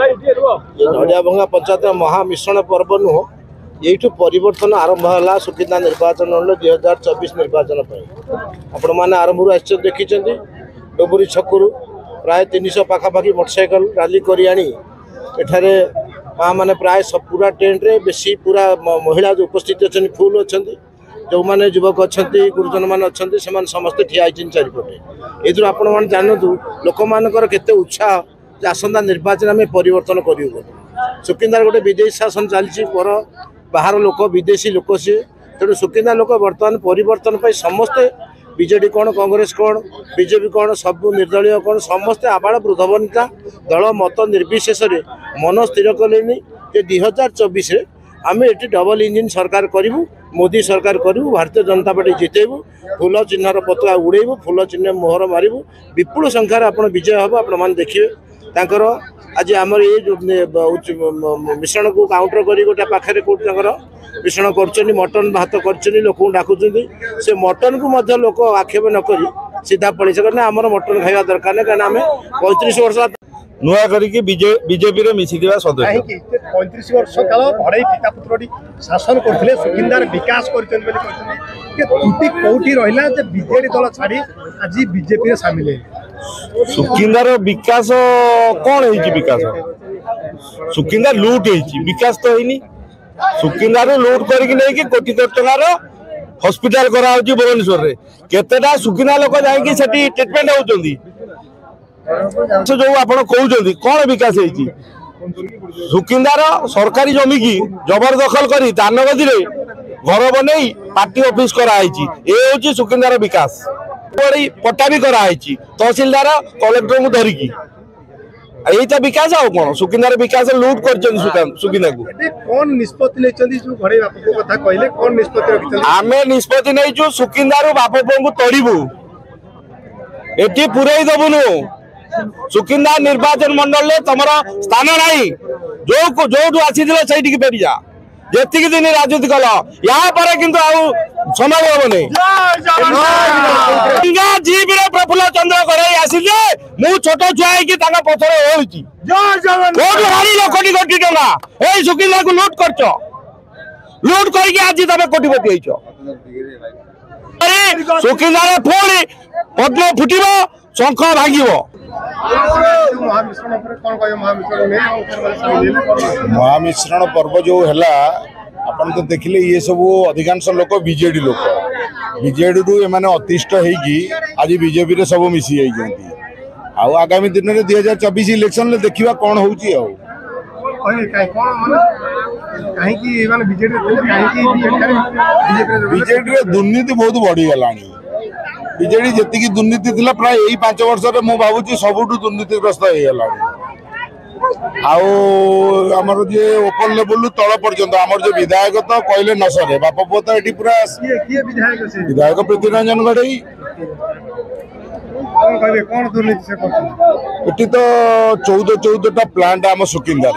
नड़िया भंगा पंचायत महा मिश्रण पर्व नुह यू परिवर्तन आरंभ है सुकिंदा निर्वाचन मंडल 2024 निर्वाचन आपण मैंने आरंभ देखी डोबरी छकु प्राय 300 पाखापाखी मोटरसाइकल रैली कर माँ मैंने प्राय सब पूरा टेन्ट रे बेसी पूरा महिला जो उपस्थित अच्छे फुल अच्छा जो मैंने युवक अच्छा गुरुजन मैंने अच्छा से समस्ते ठिया चारिपटे ये आपण जानतु लोक मानकर केते उत्साह आसंता निर्वाचन आम परिवर्तन करूँ सुकिंदार गोटे विदेशी शासन चलती पर बाहर लोक विदेशी लोक सी तेणु सुकिंदा लोक बर्तमान परिवर्तन पर समस्ते बीजेडी कौन कांग्रेस कौन बीजेपी कौन सब निर्दलीय कौन समस्ते आबाड़ वृद्धवनिता दल मत निर्विशेष मन स्थिर कले 2024 आम ये डबल इंजिन सरकार करूँ मोदी सरकार करूँ भारतीय जनता पार्टी जितेबू फूल चिन्हर पता उड़ेबू फूल चिन्ह मोहर मारू विपुल संख्यार आप विजय हम आप देखिए तांकर आज आमर ये मिश्रण को काउंटर कर गोटे पाखे कौट मिश्रण कर मटन भात कर लोक डाकुंट से मटन को लोक आक्षेप नक सीधा पड़ी से कहना आमर मटन खावा दरकार ना कहीं आम 35 वर्ष नुआ करके बीजेपी रे मिसिथिबा सदस्य 35 वर्ष काल भड़ई पिता पुत्री शासन करथिले सुकिंदार विकास करथिन बेले कहथिले के त्रुटि कोठी रहिला जे बीजेडी दल छाडी आज बीजेपी रे शामिल हे सुकिंदार विकास कोन हेछि विकास सुकिंदार लूट हेछि विकास तो हेनी सुकिंदार लूट करके नै कि कोटी टका रो हॉस्पिटल करा होछि भुवनेश्वर रे केतेटा सुकिंदा लोक जाय कि सेठी ट्रीटमेंट होउचंदी जो आप कहते कौन विकास सुकिंदार सरकारी जमी की जबरदखल कर दानगदी घर बन पार्टी ऑफिस कराई ये हूँ सुकिंदार विकास पट्टा भी कराई तहसीलदार कलेक्टर को धरिकी यही विकास आ कौन सुकिंदार विकास लूट कर सुकिंदा को आम निष्पत्ति नहीं सुकिंदार बाप पुओं तड़बू ये पूरे दबुनु सुकिंदा निर्वाचन मंडल में तुम स्थान नहीं जो जो आसी फेरी जा जी दिन राजनीति कल यहाँ पर प्रफुल्ल चंद्र गई आसी छोट छुआ पथर ओढ़ी भारी लक्षटी कोटी टाइम सुकिंदा को लुट कर लुट करपति सुकिंदार पुणी पद्म फुटब शंख भाग महामिश्रण पर्व जो है अपन तो देखिले ये सब अधिकांश लोक बीजेडी रू एम अतिष्ट होजेपी रे सब मिसी जाती आगामी दिन में 2024 इलेक्शन देखा कौन हो दुर्नीति बहुत बढ़ी गला बीजेडी जी दुर्नीति थी प्राय यही 5 वर्ष में मुझे भावुँ सब दुर्नीतिग्रस्त होगा आमर जी ओपन लेवल तल पर्यटन आमर जो विधायक तो कहले न सर बाप पुओ तो ये पूरा विधायक प्रीति रंजन गढ़ई ये तो 14 प्लांट आम सुकिंदार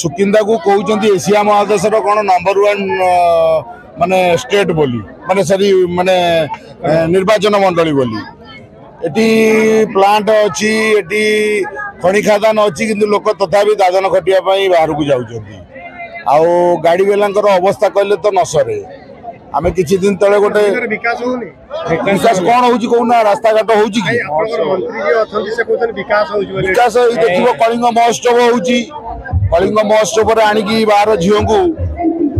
सुकिंदा को कहते एशिया महादेश कौन नंबर 1 माने स्टेट बोली माने सॉरी माने निर्वाचन मंडली बोली एटी प्लांट अच्छी एटी खणी खादान अच्छी किंतु लोक तथापि दादन खटिया बाहर को जाऊँ गाड़ी बेला अवस्था कहले तो न सरे आम किसी दिन तेज गोटे विकास कौन होना रास्ता घाट हो विकास देखो कलिंग महोत्सव होलिंग महोत्सव आणिकी बाहर झील को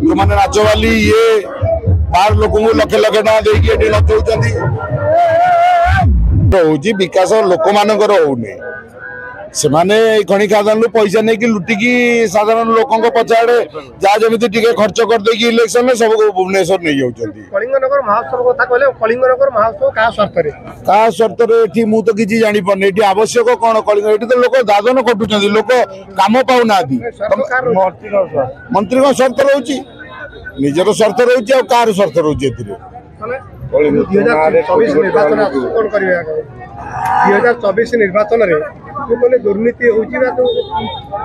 जो मैंने नाचवाली ये बाहर लोक लक्ष लक्ष टाइम देखिए नचौंती विकास लोक मान से खणी खादान पैसा नहीं कि लुटिकी साधारण लोकों पछाड़े जहाँ जमी टे खर्च करदे कि इलेक्शन में सब भुवनेश्वर नहीं जाती कलिंगनगर महोत्सव कथा कहले कलिंगनगर महोत्सव का शर्त रे एठी मु तो किछि जानि पड़ने एठी आवश्यक कोन कलिंग एठी तो लोक दादन कटुचंदी लोक काम पाउ नादी मंत्री को शर्त रहउची निजरो शर्त रहउची आ कार शर्त रहउची एथिरे माने 2024 निर्वाचन कोन करिया 2024 निर्वाचन रे कोने दुर्नीति होची ना तो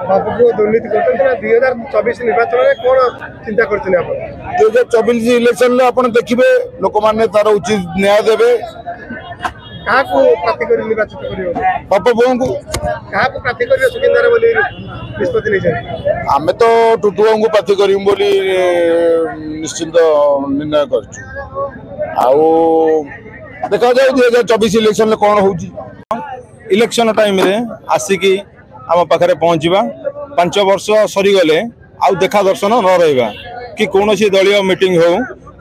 बापू दुर्नीति करते ना 2024 निर्वाचन रे कोन चिंता करथिन आपण 2024 इलेक्शन ले आपण देखिबे लोक माने तार उचित न्याय देबे का को प्रार्थी करी निर्वाचित करियो बापू को का प्रार्थी करियो सुकिंदार बोली आम तो टुटुआ को पाथी कर निश्चिंत निर्णय करा जाए 2024 इलेक्शन में कौन हो इलेक्शन टाइम आसिकी आम पाखे पहुँचवा 5 वर्ष सरीगले आउ देखा दर्शन न रहा कि कौन सी दलियों मीटिंग हो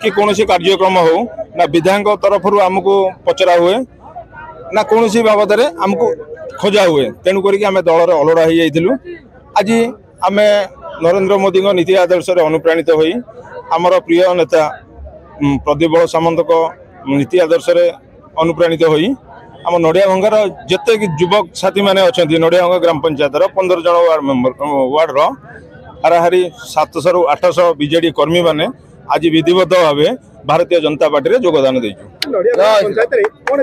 कि कौन सी कार्यक्रम हो ना विधायक तरफ आमको पचरा हुए ना कौन सी बाबद आमको खोजा हुए तेणुक आम दल अलड़ा हो जाइलु। आज आम नरेंद्र मोदी नीति आदर्श अनुप्राणित हो आमर प्रिय नेता प्रदीप सामंत को नीति आदर्श अनुप्राणित हो आम नड़िया भंगार जिते युवक साथी मैंने अच्छा नड़िया भंगा ग्राम पंचायत 15 जन वार्ड मेम्बर वार्डर हाराहारी 700 ରୁ 800 बीजेडी कर्मी मैंने आज विधिवत भाव भारतीय जनता पार्टी जोगदान देखु।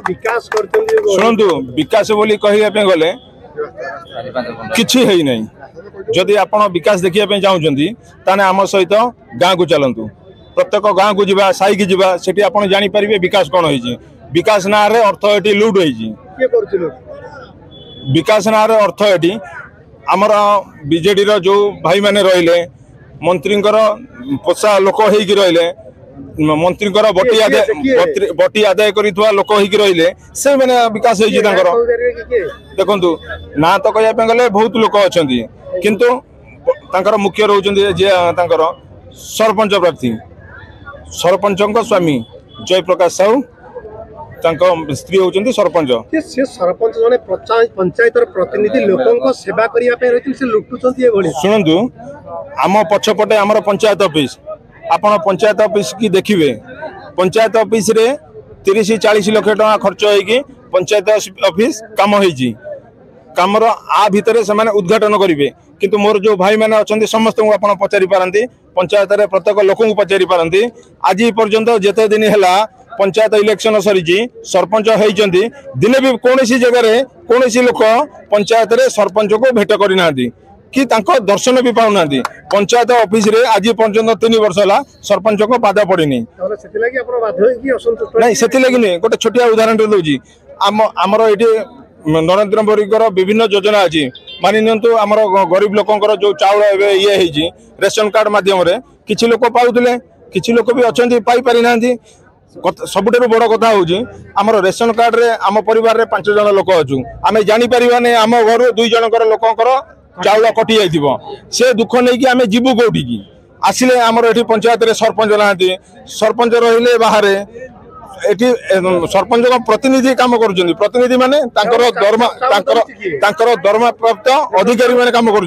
विकास बोली कहने गले किसी है ना जदि आप विकास देखा चाहते आम सहित गाँव को चलतु प्रत्येक गाँव को जावा साईकी जावा से आप जापर विकास कौन हो विकास ना अर्थ ये लुट हो विकास ना अर्थ ये आमर बीजेडी जो भाई मैंने रहिले मंत्री पोषा लोक होकर रहिले मंत्री बटी आदाय कर लोक हो मैंने विकास हो देखु ना तो कहने गले बहुत लोक अच्छा किंतु मुख्य रोचे जी सरपंच प्रार्थी सरपंच स्वामी जयप्रकाश साहू स्त्री होती सरपंच से सरपंच जन पंचायत प्रतिनिधि लोक सेवा से लुटुं शुणु आम पछपटे आम पंचायत ऑफिस आप पंचायत ऑफिस की देखिए पंचायत ऑफिस रे 30-40 लाख टका खर्च होगी पंचायत ऑफिस काम होगी कमर आ भितर से उद्घाटन करेंगे किंतु मोर जो भाई मैंने अच्छा समस्त को आप पचारि पारती पंचायत रे प्रत्येक लोक पचारि पारती आज पर्यंत जिते दिन है पंचायत इलेक्शन सरी सरपंच होती दिने भी कौन सी जगह कौन सी लोक पंचायत रे सरपंच को भेट करना कि दर्शन भी पाऊना पंचायत ऑफिस रे आज पर्यटन 3 वर्ष है सरपंच को बाधा पड़नी ना से गोटे छोटिया उदाहरण दूसरी आमर ये नरेंद्र मोदी विभिन्न योजना अच्छी मानि निंतु आमर गरीब लोकंर जो चाउल ये होगी रेशन कार्ड मध्यम किसी लोक पाते किसी लोक भी अच्छा पाई ना सबुठ बड़ कथा होमर रेशन कार्ड रे आम परिवार 5 जन लोक अच्छू आम जापर आम घर 2 जन लोकर चाउल कटि जा से दुख नहीं कि आम जीवु कौटी की आसिले आमर ये पंचायत रे सरपंच ना सरपंच रही बाहर ये सरपंच प्रतिनिधि काम कर प्रतिनिधि मान दरमा प्राप्त अधिकारी मान काम कर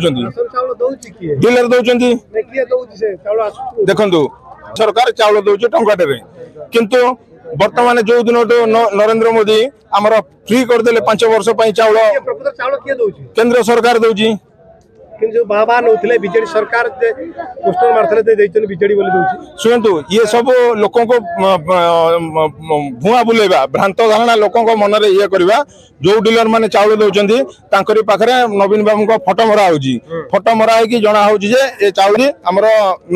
डीलर दौरान देखु सरकार चाउल दौर टंकाटे किंतु बर्तमान जो दिन नरेंद्र मोदी आमर फ्री करदे 5 वर्ष चाउल केंद्र सरकार दौर बीजेडी सरकार शुणु ये सब लोक भुआ बुलेवा भ्रांत धारणा लोक मन में ये करवा जो डीलर मैंने चाउल दौरान पाखे नवीन बाबू का फटो मरा हो फटो मरा हो जना हो चाउल आमर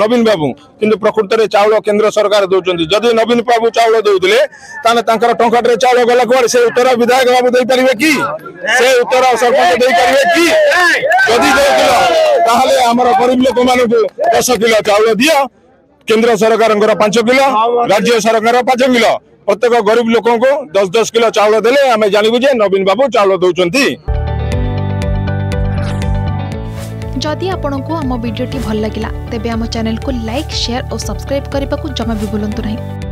नवीन बाबू कि प्रकृत में चाउल केन्द्र सरकार दौरान जदि नवीन बाबू चाउल दौले टंकाटे चाउल गला कौन से उत्तर विधायक बाबू दे पारे कि से उत्तर सरपंच दे पारे कि आमर गरीब लोक मान 10 किलो चाउल दि केंद्र सरकार 5 किलो राज्य सरकार 5 किलो प्रत्येक गरीब लोक को 10-10 किलो चाउल देले आम जानबू नवीन बाबू चाउल दौरान। जदि आपण को आम वीडियो भल लगा तेब आम चैनल को लाइक शेयर और सब्सक्राइब करने को जमा भी भूलु नहीं।